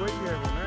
great to have you, man.